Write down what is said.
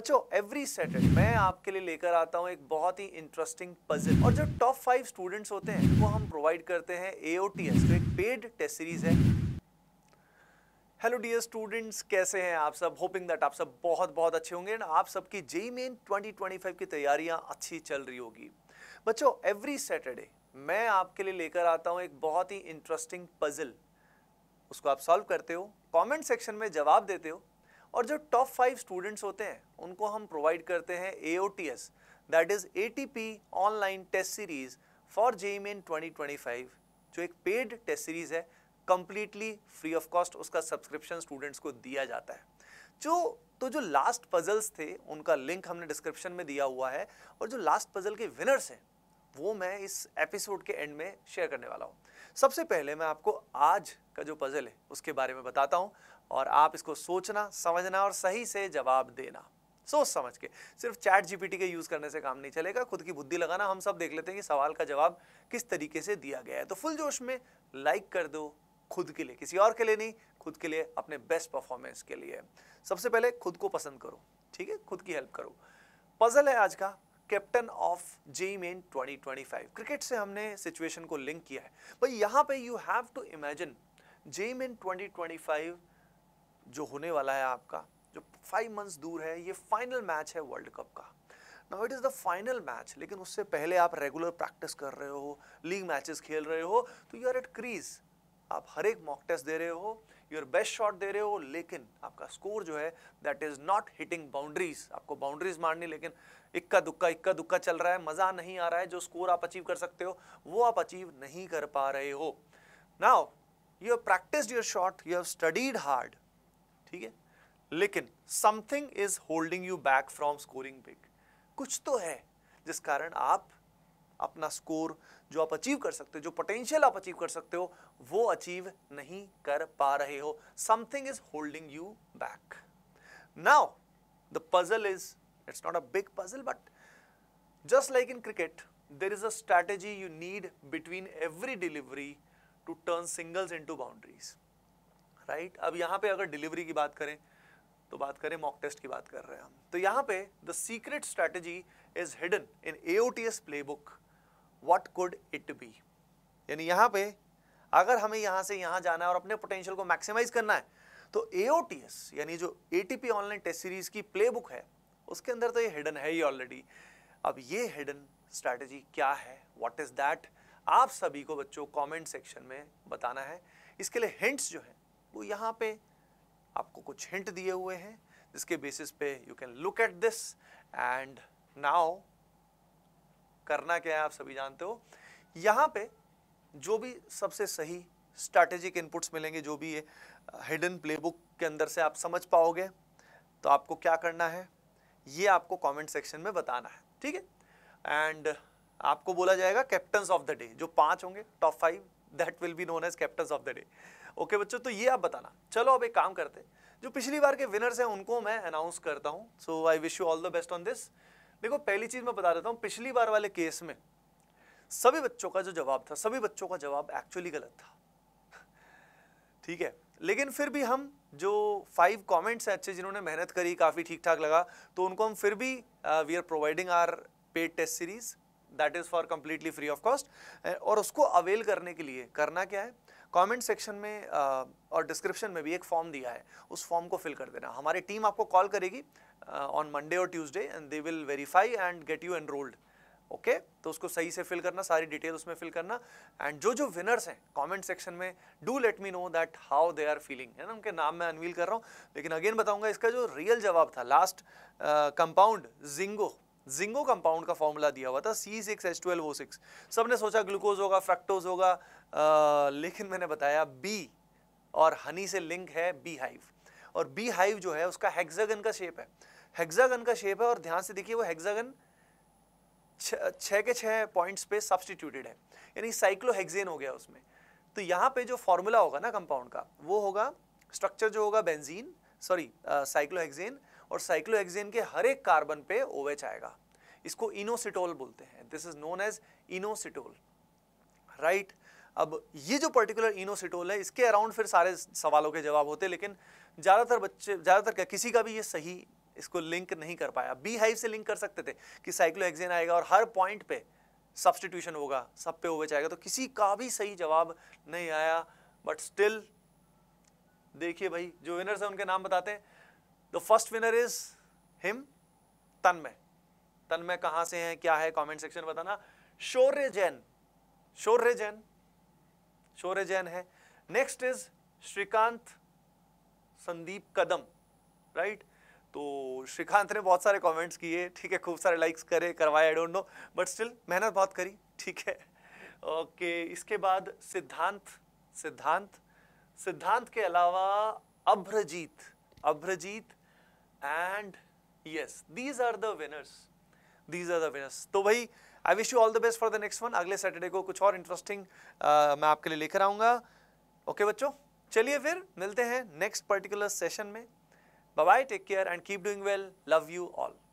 बच्चों every Saturday मैं आपके लिए लेकर आता हूं एक बहुत ही इंटरेस्टिंग पजल, और जो टॉप 5 स्टूडेंट्स होते हैं वो हम प्रोवाइड करते हैं AOTS, तो एक पेड टेस्ट सीरीज है। हेलो डियर स्टूडेंट्स, कैसे हैं आप सब? होपिंग दैट आप सब बहुत बहुत अच्छे होंगे एंड आप सबकी JEE Main 2025 की तैयारियां अच्छी चल रही होगी। बच्चों एवरी सैटरडे मैं आपके लिए लेकर आता हूँ एक बहुत ही इंटरेस्टिंग पजल, उसको आप सॉल्व करते हो, कॉमेंट सेक्शन में जवाब देते हो, और जो टॉप 5 स्टूडेंट्स होते हैं उनको हम प्रोवाइड करते हैं AOTS, that is ATP online test series for JEE Main 2025, जो एक पेड टेस्ट सीरीज है, कंप्लीटली फ्री ऑफ कॉस्ट। उसका सब्सक्रिप्शन स्टूडेंट्स को दिया जाता है। जो लास्ट पजल्स थे उनका लिंक हमने डिस्क्रिप्शन में दिया हुआ है, और जो लास्ट पजल के विनर्स हैं वो मैं इस एपिसोड के एंड में शेयर करने वाला हूँ। सबसे पहले मैं आपको आज का जो पजल है उसके बारे में बताता हूँ, और आप इसको सोचना, समझना और सही से जवाब देना, सोच समझ के। सिर्फ ChatGPT के यूज़ करने से काम नहीं चलेगा, खुद की बुद्धि लगाना। हम सब देख लेते हैं कि सवाल का जवाब किस तरीके से दिया गया है। तो फुल जोश में लाइक कर दो, खुद के लिए, किसी और के लिए नहीं, खुद के लिए, अपने बेस्ट परफॉर्मेंस के लिए। सबसे पहले खुद को पसंद करो, ठीक है, खुद की हेल्प करो। पजल है आज का, captain of JEE Main 2025। Cricket से हमने सिचुएशन को लिंक किया है, बट यहाँ पे you have to imagine JEE Main 2025 जो होने वाला है आपका, जो 5 मंथ्स दूर है, ये फाइनल मैच है वर्ल्ड कप का। Now it is the final match, लेकिन उससे पहले आप रेगुलर प्रैक्टिस कर रहे हो, लीग मैचेस खेल रहे हो, तो यू आर एट क्रीज, आप हर एक मॉक टेस्ट दे रहे हो, योर बेस्ट शॉट दे रहे हो, लेकिन आपका स्कोर जो है that is not hitting boundaries. आपको बाउंड्रीज मारनी, लेकिन इक्का दुक्का चल रहा है, मज़ा नहीं आ रहा है। जो स्कोर आप अचीव कर सकते हो वो आप अचीव नहीं कर पा रहे हो। Now you have practised your shot, you have studied hard, ठीक है, लेकिन something is holding you back from scoring big. कुछ तो है जिस कारण आप अपना स्कोर जो आप अचीव कर सकते हो, जो पोटेंशियल आप अचीव कर सकते हो, वो अचीव नहीं कर पा रहे हो। Something is holding you back. Now the puzzle is, it's not a big puzzle, but just like in cricket there is a strategy you need between every delivery to turn singles into boundaries, right. अब यहाँ पे अगर delivery की बात करें तो बात करें, मॉक टेस्ट की बात कर रहे हैं हम, तो यहाँ पे the secret strategy is hidden in AOTS playbook, what could it be. यानी यहाँ पे अगर हमें यहाँ से यहाँ जाना है और अपने पोटेंशियल को मैक्सिमाइज करना है, तो AOTS यानी जो ATP ऑनलाइन टेस्ट सीरीज की प्लेबुक है, उसके अंदर तो ये हिडन है ही ऑलरेडी। अब ये हिडन स्ट्रैटेजी क्या है, व्हाट इज दैट, आप सभी को बच्चों कमेंट सेक्शन में बताना है। इसके लिए हिंट्स जो है वो यहाँ पे आपको कुछ हिंट दिए हुए हैं, जिसके बेसिस पे you can look at this. And now करना क्या है आप सभी जानते हो, यहाँ पे जो भी सबसे सही स्ट्रैटेजिक इनपुट्स मिलेंगे, जो भी ये हिडन प्लेबुक के अंदर से आप समझ पाओगे, तो आपको क्या करना है ये आपको कमेंट सेक्शन में बताना है, ठीक है। एंड आपको बोला जाएगा कैप्टन्स ऑफ द डे, जो 5 होंगे top 5, that will be known as captains of the day. Okay बच्चों, तो ये आप बताना। चलो अब एक काम करते, जो पिछली बार के विनर्स हैं उनको मैं अनाउंस करता हूँ। So I wish you all the best on this. देखो पहली चीज़ मैं बता देता हूँ, पिछली बार वाले केस में सभी बच्चों का जो जवाब था, सभी बच्चों का जवाब एक्चुअली गलत था, ठीक है। लेकिन फिर भी हम जो 5 कमेंट्स हैं अच्छे, जिन्होंने मेहनत करी, काफ़ी ठीक ठाक लगा, तो उनको हम फिर भी we are providing our paid test series that is for completely free of cost. और उसको अवेल करने के लिए करना क्या है, कमेंट सेक्शन में और डिस्क्रिप्शन में भी एक फॉर्म दिया है, उस फॉर्म को फिल कर देना। हमारी टीम आपको कॉल करेगी ऑन मंडे और Tuesday, and they will verify and get you enrolled, okay. तो उसको सही से फिल करना, सारी डिटेल उसमें फिल करना। एंड जो विनर्स हैं कमेंट सेक्शन में do let me know that how they are feeling, है ना। उनके नाम मैं अनवील कर रहा हूँ, लेकिन अगेन बताऊँगा, इसका जो रियल जवाब था लास्ट कंपाउंड, जिंगो कंपाउंड का फॉर्मूला दिया हुआ था C6H12O6। सब ने सोचा ग्लूकोज होगा, फ्रक्टोज होगा, लेकिन मैंने बताया बी, और हनी से लिंक है बी हाइव, और बी हाइव जो है उसका हेक्सागन का शेप है, और ध्यान से देखिए वो हेक्सागन 6 के 6 पॉइंट्स पे सब्सटीट्यूटेड है, यानी साइक्लोहेक्सेन हो गया उसमें। तो यहाँ पे जो फॉर्मूला होगा ना कंपाउंड का, वो होगा, स्ट्रक्चर जो होगा बेंजीन, सॉरी साइक्लोहेक्सेन, और साइक्लोहेक्सेन के हर एक कार्बन पे OH आएगा। इसको इनोसिटोल बोलते हैं, this is known as inositol, right. अब ये जो पर्टिकुलर इनोसिटोल है, इसके अराउंड फिर सारे सवालों के जवाब होते हैं, लेकिन ज़्यादातर किसी का भी ये सही इसको लिंक नहीं कर पाया। बी हाइव से लिंक कर सकते थे कि साइक्लोहेक्सेन आएगा और हर पॉइंट पे सब्सटीट्यूशन होगा, सब पे होवे जाएगा, तो किसी का भी सही जवाब नहीं आया। बट स्टिल देखिए भाई, जो विनर्स हैं उनके नाम बताते हैं। The first winner is him, Tanmay. Tanmay कहाँ से हैं, क्या है, कमेंट सेक्शन में बताना। शौर्य जैन, शौर्य जैन, शौर्य जैन है। Next is Shrikant Sandeep Kadam, right. तो श्रीकांत ने बहुत सारे कमेंट्स किए, ठीक है, खूब सारे लाइक्स करे करवाए, I don't know, but still मेहनत बहुत करी, ठीक है, ओके। इसके बाद सिद्धांत, सिद्धांत के अलावा Abhrajit, and yes, these are the winners, तो भाई I wish you all the best for the next one. अगले सैटरडे को कुछ और इंटरेस्टिंग मैं आपके लिए लेकर आऊँगा। ओके बच्चों, चलिए फिर मिलते हैं नेक्स्ट पर्टिकुलर सेशन में। Bye-bye, take care and keep doing well. Love you all.